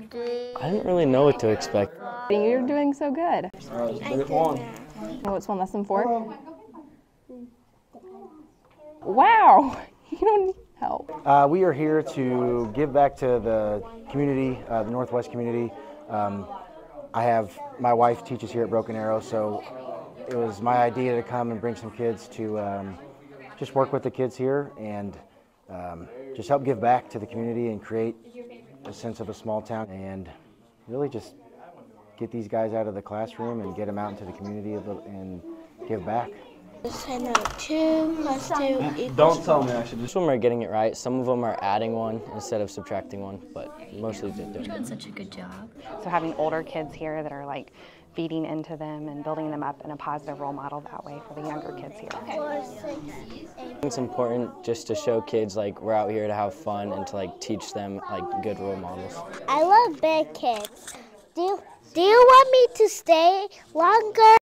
I didn't really know what to expect. You're doing so good. All right, it's one. Oh, it's one less than four? Wow, you don't need help. We are here to give back to the community, the Northwest community. My wife teaches here at Broken Arrow, so it was my idea to come and bring some kids to just work with the kids here and just help give back to the community and create a sense of a small town and really just get these guys out of the classroom and get them out into the community and give back. Don't tell me I should. Some of them are getting it right. Some of them are adding one instead of subtracting one, but mostly they're doing it. You're doing such a good job. So having older kids here that are like feeding into them and building them up in a positive role model that way for the younger kids here. It's important just to show kids like we're out here to have fun and to like teach them like good role models. I love big kids. Do you want me to stay longer?